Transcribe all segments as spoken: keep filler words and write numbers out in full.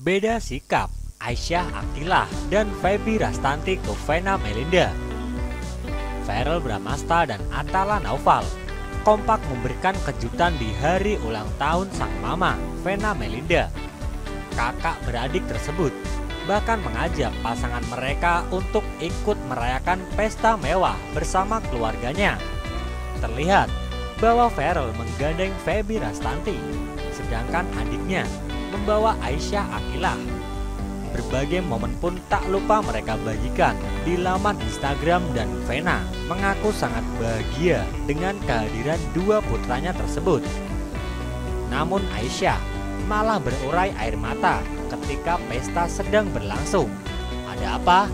beda sikap Aisyah Aqila dan Febby Rastanty ke Venna Melinda. Verrel Bramasta dan Athalla Naufal kompak memberikan kejutan di hari ulang tahun sang mama, Venna Melinda. Kakak beradik tersebut bahkan mengajak pasangan mereka untuk ikut merayakan pesta mewah bersama keluarganya. Terlihat bahwa Verrel menggandeng Febby Rastanty, sedangkan adiknya membawa Aisyah Aqila. Berbagai momen pun tak lupa mereka bagikan di laman Instagram, dan Venna mengaku sangat bahagia dengan kehadiran dua putranya tersebut. Namun Aisyah malah berurai air mata ketika pesta sedang berlangsung. Ada apa?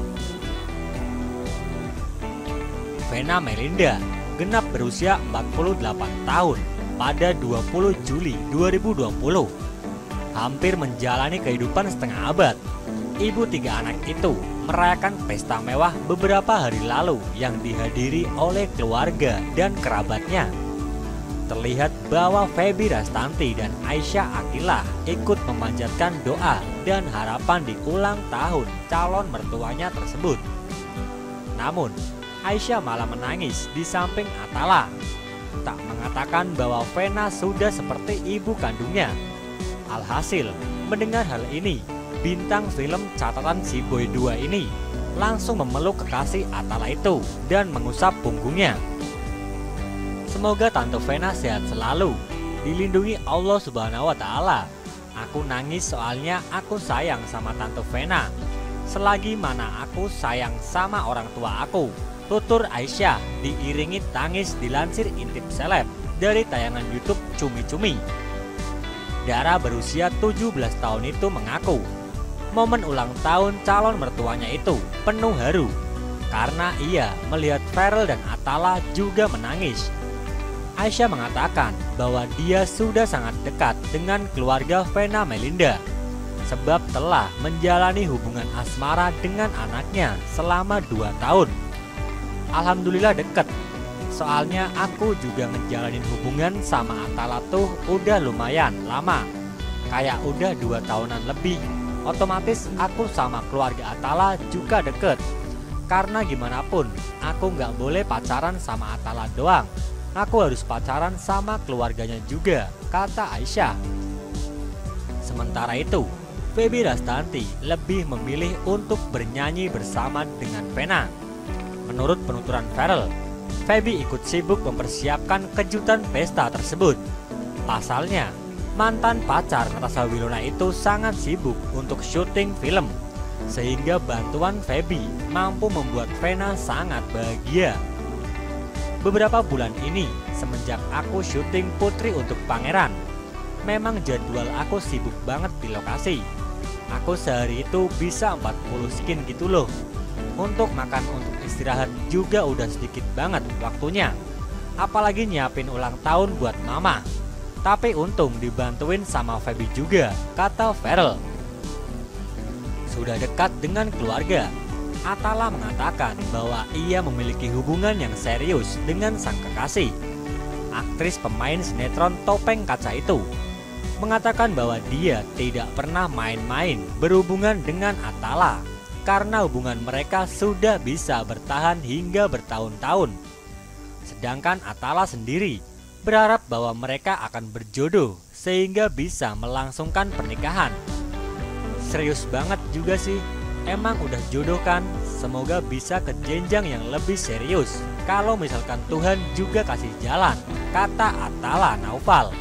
Venna Melinda genap berusia empat puluh delapan tahun pada dua puluh Juli dua ribu dua puluh. Hampir menjalani kehidupan setengah abad, ibu tiga anak itu merayakan pesta mewah beberapa hari lalu yang dihadiri oleh keluarga dan kerabatnya. Terlihat bahwa Febby Rastanty dan Aisyah Aqila ikut memanjatkan doa dan harapan di ulang tahun calon mertuanya tersebut. Namun, Aisyah malah menangis di samping Athalla. Tak mengatakan bahwa Venna sudah seperti ibu kandungnya. Alhasil, mendengar hal ini, bintang film Catatan Si Boy dua ini langsung memeluk kekasih Athalla itu dan mengusap punggungnya. Semoga Tante Venna sehat selalu, dilindungi Allah Subhanahu wa Ta'ala. Aku nangis soalnya aku sayang sama Tante Venna. Selagi mana aku sayang sama orang tua aku, tutur Aisyah diiringi tangis dilansir Intip Seleb dari tayangan YouTube Cumi-Cumi. Dara berusia tujuh belas tahun itu mengaku momen ulang tahun calon mertuanya itu penuh haru karena ia melihat Verrel dan Athalla juga menangis. Aisyah mengatakan bahwa dia sudah sangat dekat dengan keluarga Venna Melinda sebab telah menjalani hubungan asmara dengan anaknya selama dua tahun. Alhamdulillah deket. Soalnya aku juga ngejalanin hubungan sama Athalla tuh udah lumayan lama. Kayak udah dua tahunan lebih. Otomatis aku sama keluarga Athalla juga deket. Karena gimana pun, aku nggak boleh pacaran sama Athalla doang. Aku harus pacaran sama keluarganya juga, kata Aisyah. Sementara itu, Febby Rastanty lebih memilih untuk bernyanyi bersama dengan Venna. Menurut penuturan Verrel, Febby ikut sibuk mempersiapkan kejutan pesta tersebut. Pasalnya, mantan pacar Natasha Wiluna itu sangat sibuk untuk syuting film, sehingga bantuan Febby mampu membuat Venna sangat bahagia. Beberapa bulan ini, semenjak aku syuting Putri Untuk Pangeran, memang jadwal aku sibuk banget di lokasi. Aku sehari itu bisa empat puluh skin gitu loh. Untuk makan, untuk istirahat juga udah sedikit banget waktunya. Apalagi nyiapin ulang tahun buat mama. Tapi untung dibantuin sama Febby juga, kata Verrel. Sudah dekat dengan keluarga, Athalla mengatakan bahwa ia memiliki hubungan yang serius dengan sang kekasih. Aktris pemain sinetron Topeng Kaca itu mengatakan bahwa dia tidak pernah main-main berhubungan dengan Athalla, karena hubungan mereka sudah bisa bertahan hingga bertahun-tahun. Sedangkan Athalla sendiri berharap bahwa mereka akan berjodoh sehingga bisa melangsungkan pernikahan. Serius banget juga sih, emang udah jodoh kan? Semoga bisa ke jenjang yang lebih serius, kalau misalkan Tuhan juga kasih jalan, kata Athalla Naufal.